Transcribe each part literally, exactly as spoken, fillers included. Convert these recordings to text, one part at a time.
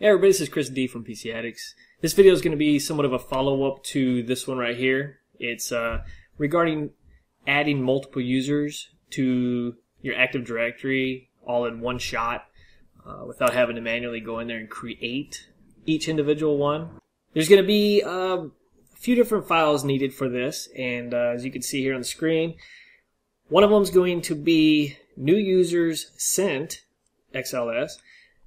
Hey everybody, this is Chris D from P C Addicts. This video is going to be somewhat of a follow-up to this one right here. It's uh, regarding adding multiple users to your Active Directory all in one shot uh, without having to manually go in there and create each individual one. There's going to be uh, a few different files needed for this, and uh, as you can see here on the screen, one of them is going to be new users sent X L S.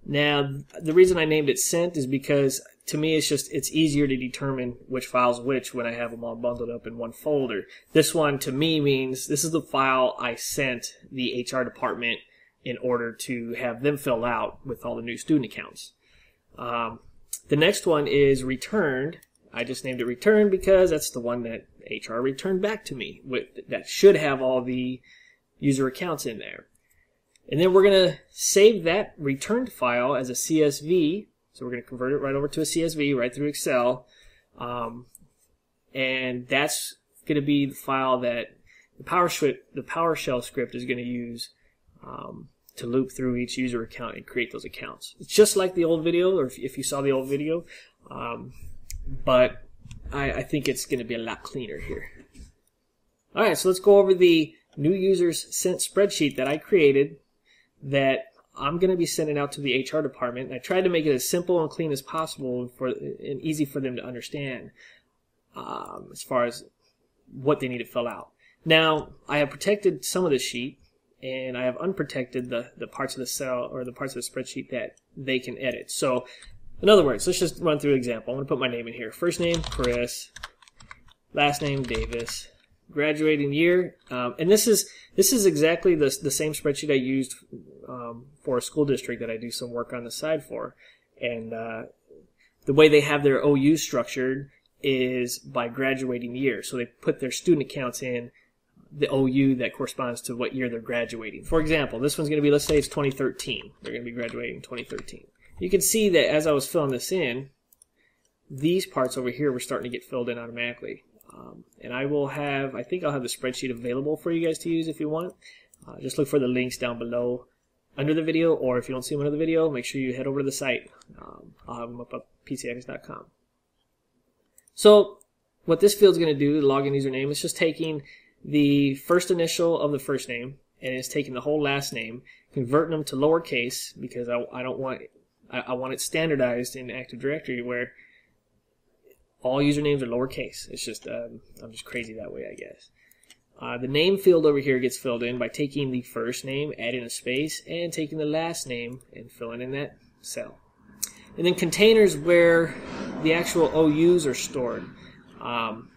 Now, the reason I named it sent is because, to me, it's just it's easier to determine which file's which when I have them all bundled up in one folder. This one, to me, means this is the file I sent the H R department in order to have them fill out with all the new student accounts. Um, the next one is returned. I just named it returned because that's the one that H R returned back to me with, that should have all the user accounts in there. And then we're going to save that returned file as a C S V. So we're going to convert it right over to a C S V right through Excel. Um, and that's going to be the file that the PowerShell, the PowerShell script is going to use um, to loop through each user account and create those accounts. It's just like the old video, or if, if you saw the old video. Um, but I, I think it's going to be a lot cleaner here. All right, so let's go over the new users sent spreadsheet that I created, that I'm going to be sending out to the H R department. And I tried to make it as simple and clean as possible for and easy for them to understand um, as far as what they need to fill out. Now, I have protected some of the sheet, and I have unprotected the, the parts of the cell or the parts of the spreadsheet that they can edit. So, in other words, let's just run through an example. I'm going to put my name in here. First name, Chris. Last name, Davis. Graduating year, um, and this is this is exactly the the same spreadsheet I used um, for a school district that I do some work on the side for, and uh, the way they have their O U structured is by graduating year. So they put their student accounts in the O U that corresponds to what year they're graduating. For example, this one's going to be, let's say it's twenty thirteen. They're going to be graduating in twenty thirteen. You can see that as I was filling this in, these parts over here were starting to get filled in automatically. Um, and I will have, I think I'll have the spreadsheet available for you guys to use if you want. Uh, just look for the links down below under the video, or if you don't see them under the video, make sure you head over to the site. Um, I'll have them up at P C A dot H Q. So what this field's going to do, the login username, is just taking the first initial of the first name, and it's taking the whole last name, converting them to lowercase, because I, I don't want, I, I want it standardized in Active Directory where all usernames are lowercase. It's just, um, I'm just crazy that way, I guess. Uh, the name field over here gets filled in by taking the first name, adding a space, and taking the last name and filling in that cell. And then containers, where the actual O Us are stored. Um,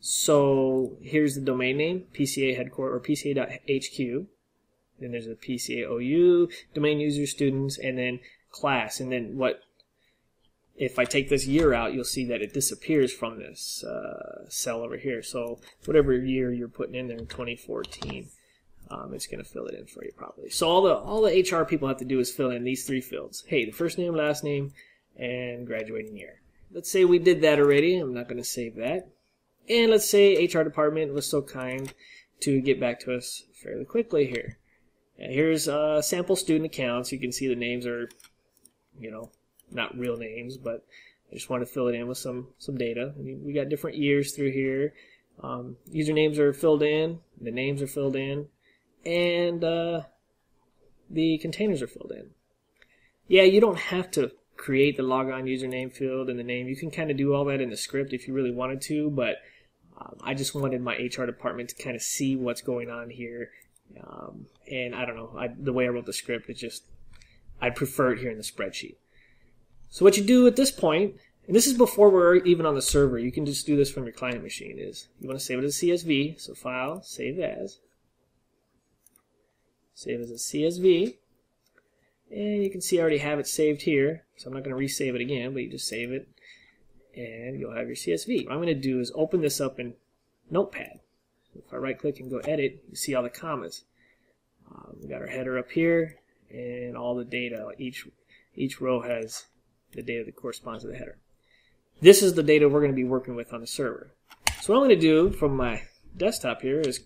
so here's the domain name, P C A headquarters or P C A dot H Q. Then there's the P C A O U, domain user, students, and then class. And then what? If I take this year out, you'll see that it disappears from this uh, cell over here. So whatever year you're putting in there, in twenty fourteen, um, it's going to fill it in for you properly. So all the all the H R people have to do is fill in these three fields. Hey, the first name, last name, and graduating year. Let's say we did that already. I'm not going to save that. And let's say H R department was so kind to get back to us fairly quickly here. And here's uh, sample student accounts. You can see the names are, you know, not real names, but I just want to fill it in with some some data. I mean, we got different years through here. Um, usernames are filled in, the names are filled in, and uh, the containers are filled in. Yeah, you don't have to create the logon username field and the name. You can kind of do all that in the script if you really wanted to, but um, I just wanted my H R department to kind of see what's going on here. Um, and I don't know, I, the way I wrote the script, it just, I prefer it here in the spreadsheet. So what you do at this point, and this is before we're even on the server, you can just do this from your client machine, is you want to save it as a C S V, so file, save as, save as a C S V, and you can see I already have it saved here, so I'm not going to resave it again, but you just save it, and you'll have your C S V. What I'm going to do is open this up in Notepad. If I right-click and go edit, you see all the commas. Uh, we got our header up here, and all the data, each, each row has the data that corresponds to the header. This is the data we're going to be working with on the server. So what I'm going to do from my desktop here is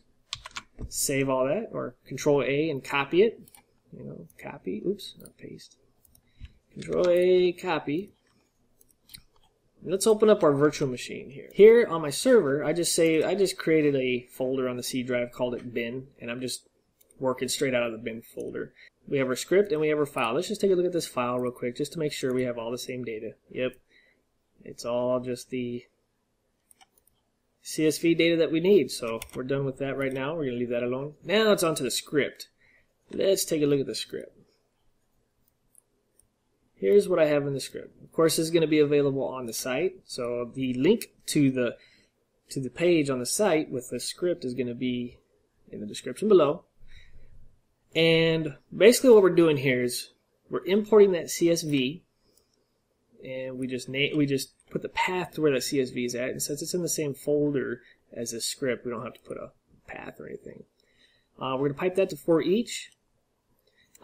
save all that, or Control A and copy it. You know, copy, oops, not paste. Control A, copy. Let's open up our virtual machine here. Here on my server, I just say I just created a folder on the C drive, called it bin, and I'm just working straight out of the bin folder. We have our script and we have our file. Let's just take a look at this file real quick just to make sure we have all the same data. Yep, it's all just the C S V data that we need, so we're done with that right now. We're going to leave that alone. Now it's on to the script. Let's take a look at the script. Here's what I have in the script. Of course, this is going to be available on the site. So the link to the to the page on the site with the script is going to be in the description below. And basically what we're doing here is we're importing that C S V, and we just name, we just put the path to where that C S V is at. And since it's in the same folder as this script, we don't have to put a path or anything. Uh, we're going to pipe that to for each.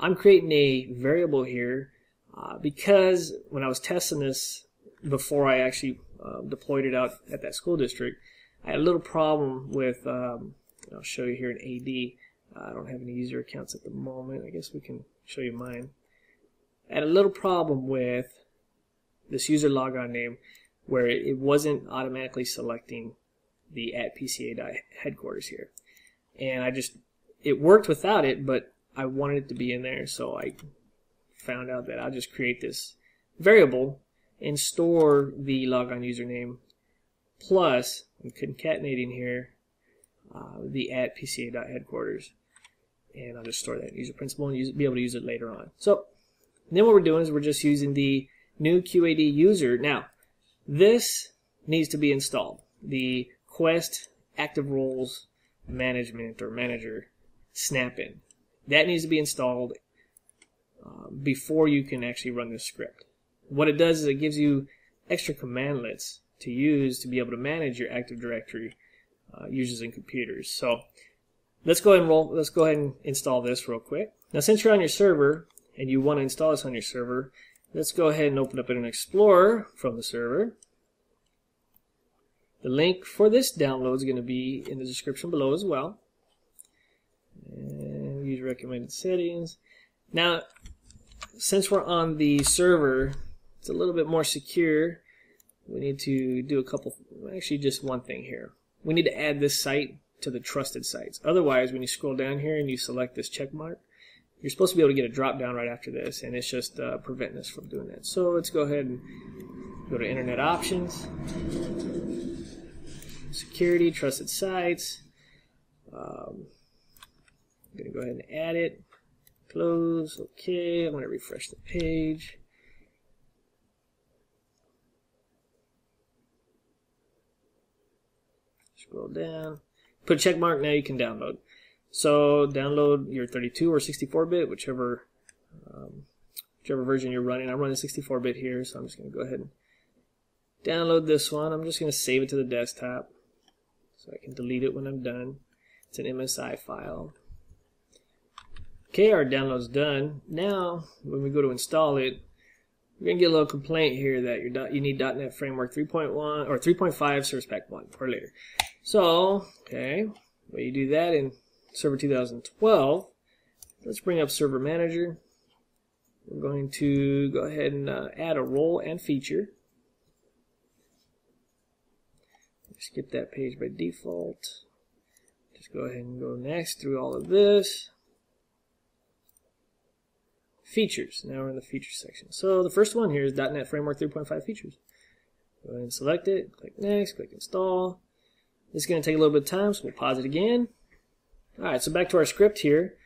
I'm creating a variable here. Uh, because when I was testing this before I actually uh, deployed it out at that school district, I had a little problem with, um, I'll show you here in A D, uh, I don't have any user accounts at the moment, I guess we can show you mine. I had a little problem with this user logon name where it, it wasn't automatically selecting the at P C A dot headquarters here. And I just, it worked without it, but I wanted it to be in there, so I found out that I'll just create this variable and store the logon username plus, I'm concatenating here, uh, the at P C A dot headquarters, and I'll just store that user principal and use it, be able to use it later on. So then what we're doing is we're just using the new Q A D user. Now this needs to be installed, the Quest Active Roles Management or Manager snap-in. That needs to be installed Uh, before you can actually run this script. What it does is it gives you extra commandlets to use to be able to manage your Active Directory uh, users and computers. So let's go ahead and roll, let's go ahead and install this real quick. Now since you're on your server and you want to install this on your server, let's go ahead and open up an Explorer from the server. The link for this download is going to be in the description below as well. And use recommended settings. Now since we're on the server, it's a little bit more secure. We need to do a couple, actually just one thing here. We need to add this site to the trusted sites. Otherwise, when you scroll down here and you select this check mark, you're supposed to be able to get a drop down right after this, and it's just uh, preventing us from doing that. So let's go ahead and go to Internet Options, Security, Trusted Sites. Um, I'm going to go ahead and add it. Close. Okay, I'm going to refresh the page. Scroll down. Put a check mark, now you can download. So download your thirty-two or sixty-four bit, whichever, um, whichever version you're running. I'm running sixty-four bit here, so I'm just going to go ahead and download this one. I'm just going to save it to the desktop so I can delete it when I'm done. It's an M S I file. Okay, our download's done. Now, when we go to install it, we're going to get a little complaint here that you're you need dot net Framework three point one or three point five Service Pack one or later. So, okay, well, you do that in Server two thousand twelve. Let's bring up Server Manager. We're going to go ahead and uh, add a role and feature. Skip that page by default. Just go ahead and go next through all of this. Features. Now we're in the feature section. So the first one here is dot net Framework three point five features. Go ahead and select it. Click next. Click install. This is going to take a little bit of time, so we'll pause it again. All right. So back to our script here.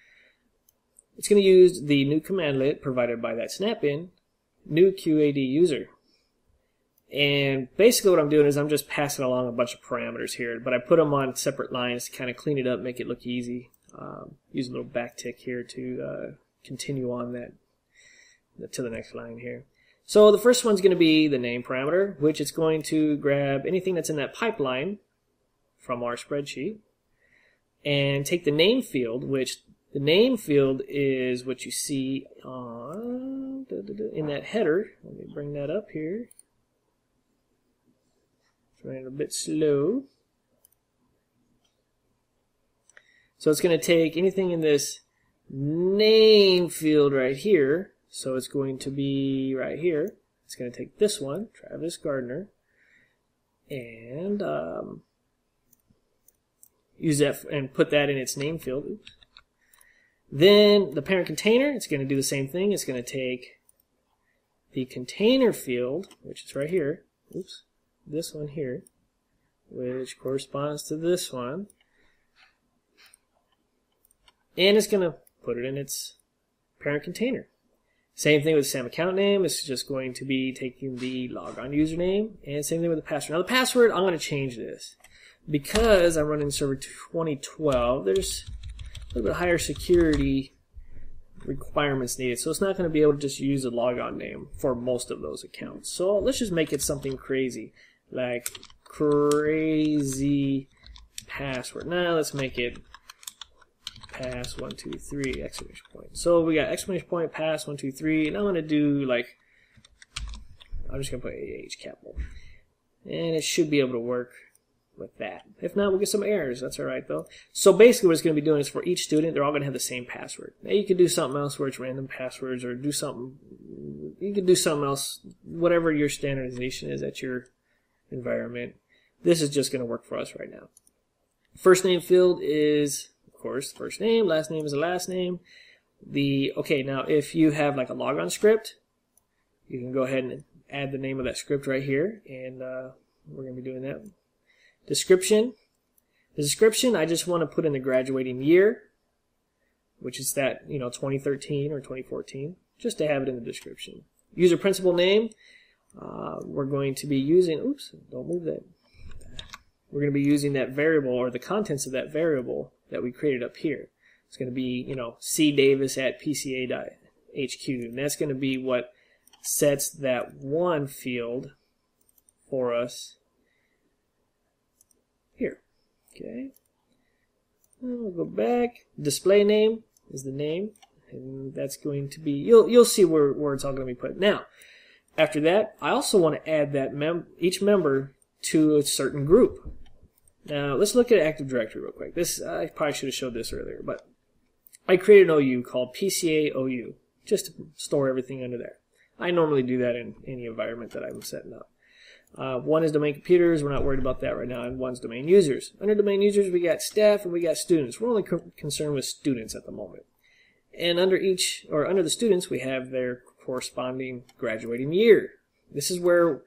It's going to use the new commandlet provided by that snap-in, new Q A D user. And basically what I'm doing is I'm just passing along a bunch of parameters here, but I put them on separate lines to kind of clean it up, make it look easy. Um, use a little backtick here to. Uh, continue on that to the next line here. So the first one's going to be the name parameter, which it's going to grab anything that's in that pipeline from our spreadsheet and take the name field, which the name field is what you see on, in that header. Let me bring that up here. It's running a bit slow. So it's going to take anything in this name field right here, So it's going to be right here. It's going to take this one, Travis Gardner, and um, use that and put that in its name field. Oops. Then the parent container, it's going to do the same thing. It's going to take the container field, which is right here. Oops, this one here, which corresponds to this one, and it's going to put it in its parent container. Same thing with SAM account name. It's just going to be taking the logon username, and same thing with the password. Now the password, I'm going to change this because I'm running Server twenty twelve. There's a little bit higher security requirements needed, so it's not going to be able to just use a logon name for most of those accounts. So let's just make it something crazy, like crazy password. Now let's make it pass one two three exclamation point. So we got exclamation point pass one two three, and I'm gonna do like I'm just gonna put A H capital, and it should be able to work with that. If not, we'll get some errors. That's all right though. So basically, what it's gonna be doing is for each student, they're all gonna have the same password. Now you could do something else where it's random passwords, or do something. You could do something else, whatever your standardization is at your environment. This is just gonna work for us right now. First name field is, of course, first name, last name is a last name. The okay, now if you have like a logon script, you can go ahead and add the name of that script right here, and uh, we're gonna be doing that. Description. The description, I just want to put in the graduating year, which is that, you know, twenty thirteen or twenty fourteen, just to have it in the description. User principal name, uh, we're going to be using, oops, don't move that. We're going to be using that variable, or the contents of that variable that we created up here. It's going to be, you know, c davis at p c a dot h q, and that's going to be what sets that one field for us here. Okay. And we'll go back. Display name is the name, and that's going to be, you'll you'll see where where it's all going to be put. Now, after that, I also want to add that mem each member to a certain group. Now let's look at Active Directory real quick. This I probably should have showed this earlier, but I created an O U called P C A O U just to store everything under there. I normally do that in any environment that I'm setting up. Uh, one is domain computers. We're not worried about that right now, and one's domain users. Under domain users, we got staff and we got students. We're only co concerned with students at the moment. And under each, or under the students, we have their corresponding graduating year. This is where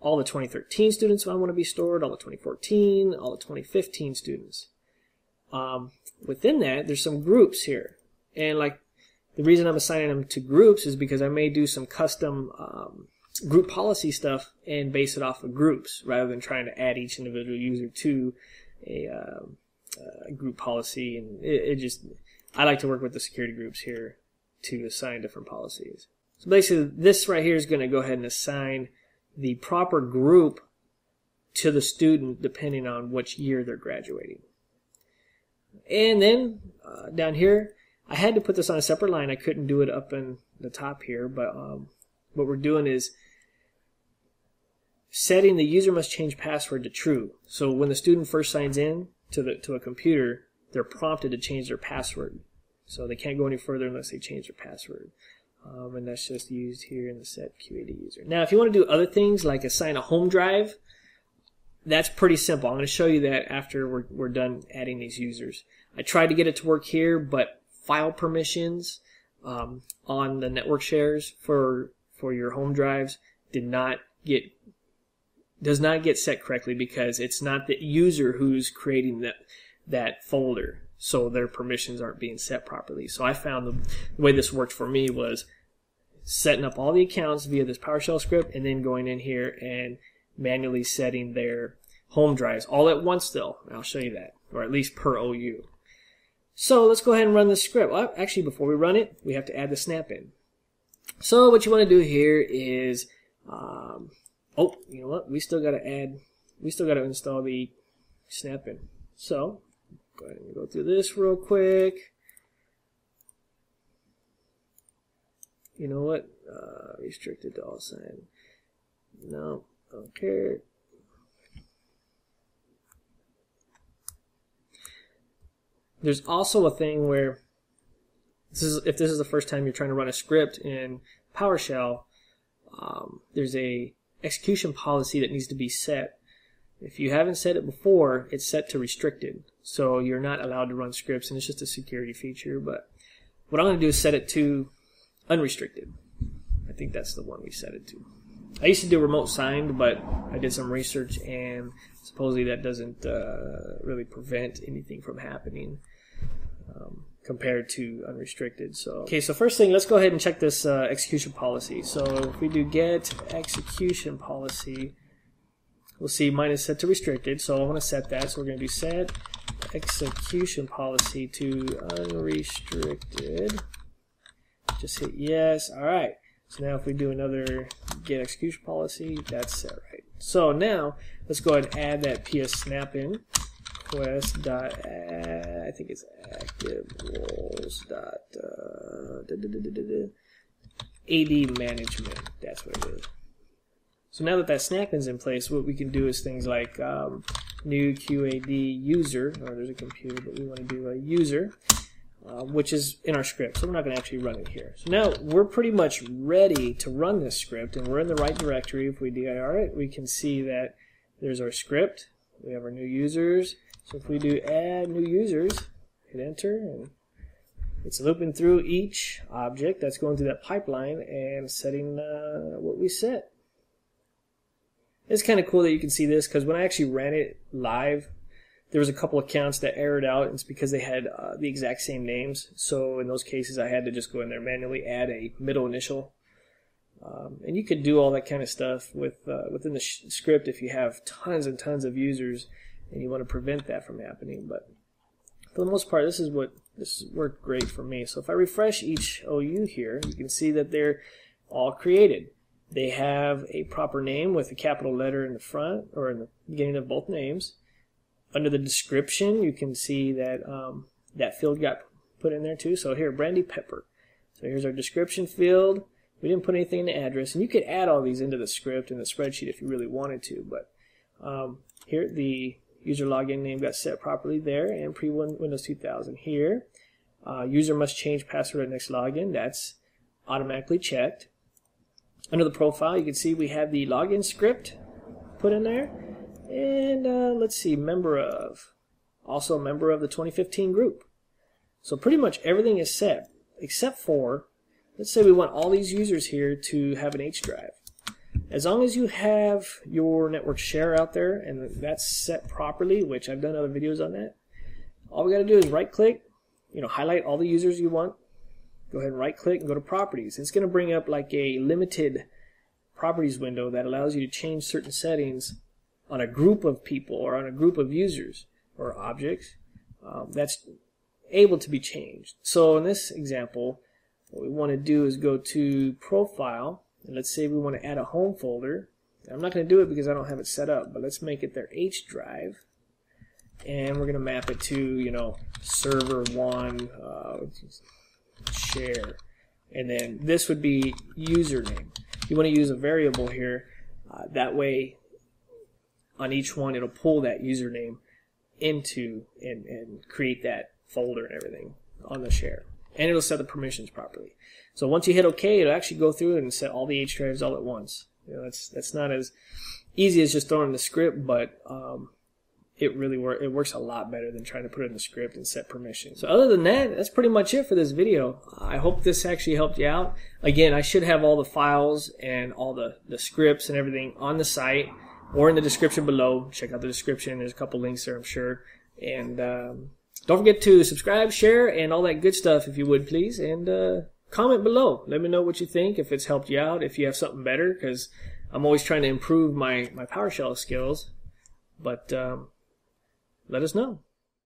all the twenty thirteen students I want to be stored, all the twenty fourteen, all the twenty fifteen students. Um, within that, there's some groups here. And like the reason I'm assigning them to groups is because I may do some custom um, group policy stuff and base it off of groups rather than trying to add each individual user to a um, uh, group policy. And it, it just, I like to work with the security groups here to assign different policies. So basically, this right here is going to go ahead and assign the proper group to the student depending on which year they're graduating. And then uh, down here, I had to put this on a separate line. I couldn't do it up in the top here, but um, what we're doing is setting the user must change password to true. So when the student first signs in to the to a computer, they're prompted to change their password. So they can't go any further unless they change their password. Um, and that's just used here in the set Q A D user. Now, if you want to do other things like assign a home drive, that's pretty simple. I'm going to show you that after we're, we're done adding these users. I tried to get it to work here, but file permissions um, on the network shares for for your home drives did not get does not get set correctly because it's not the user who's creating that that folder. So their permissions aren't being set properly. So I found the, the way this worked for me was setting up all the accounts via this PowerShell script and then going in here and manually setting their home drives all at once still. And I'll show you that, or at least per O U. So let's go ahead and run this script. Well, actually, before we run it, we have to add the snap in. So what you want to do here is, um, oh, you know what? We still got to add, we still got to install the snap in. So go ahead and go through this real quick. You know what? Uh, restricted to all sign. No, I don't care. There's also a thing where this is if this is the first time you're trying to run a script in PowerShell, um, there's a execution policy that needs to be set. If you haven't set it before, it's set to restricted, so you're not allowed to run scripts, and it's just a security feature. But what I'm going to do is set it to unrestricted. I think that's the one we set it to. I used to do remote signed, but I did some research, and supposedly that doesn't uh, really prevent anything from happening um, compared to unrestricted. So, okay, so first thing, let's go ahead and check this uh, execution policy. So if we do get execution policy, we'll see minus set to restricted. So I want to set that. So we're going to do set execution policy to unrestricted. Just hit yes. All right. So now if we do another get execution policy, that's set right. So now let's go ahead and add that P S snap in. Quest dot add, I think it's active roles dot uh, da, da, da, da, da, da, A D management. That's what it is. So now that that snapping's in place, what we can do is things like um, new Q A D user, or there's a computer, but we want to do a user. Uh, which is in our script, so we're not going to actually run it here. So now we're pretty much ready to run this script, and we're in the right directory. If we dir it, we can see that there's our script. We have our new users. So if we do add new users, hit enter, and it's looping through each object that's going through that pipeline and setting uh, what we set. It's kind of cool that you can see this, because when I actually ran it live, there was a couple accounts that errored out. It's because they had uh, the exact same names. So in those cases, I had to just go in there manually, add a middle initial. Um, and you could do all that kind of stuff with uh, within the sh script if you have tons and tons of users and you want to prevent that from happening. But for the most part, this is what this worked great for me. So if I refresh each O U here, you can see that they're all created. They have a proper name with a capital letter in the front or in the beginning of both names. Under the description, you can see that um, that field got put in there too. So here, Brandy Pepper. So here's our description field. We didn't put anything in the address. And you could add all these into the script and the spreadsheet if you really wanted to. But um, here, the user login name got set properly there, and pre-Windows two thousand here. Uh, user must change password at next login. That's automatically checked. Under the profile, you can see we have the login script put in there. And uh, let's see, member of, also a member of the twenty fifteen group. So pretty much everything is set, except for, let's say we want all these users here to have an H drive. As long as you have your network share out there and that's set properly, which I've done other videos on that, all we got to do is right click, you know, highlight all the users you want. Go ahead and right click and go to properties. It's going to bring up like a limited properties window that allows you to change certain settings on a group of people or on a group of users or objects um, that's able to be changed. So in this example, what we want to do is go to profile, and let's say we want to add a home folder. I'm not going to do it because I don't have it set up, but let's make it their H drive, and we're going to map it to, you know, server one uh, share, and then this would be username. You want to use a variable here, uh, that way on each one, it'll pull that username into and, and create that folder and everything on the share. And it'll set the permissions properly. So once you hit OK, it'll actually go through and set all the H drives all at once. You know, that's that's not as easy as just throwing in the script, but um, it really wor it works a lot better than trying to put it in the script and set permissions. So other than that, that's pretty much it for this video. I hope this actually helped you out. Again, I should have all the files and all the, the scripts and everything on the site, or in the description below. Check out the description. There's a couple links there, I'm sure. And um, don't forget to subscribe, share, and all that good stuff if you would, please. And uh, comment below. Let me know what you think, if it's helped you out, if you have something better, because I'm always trying to improve my, my PowerShell skills. But um, let us know.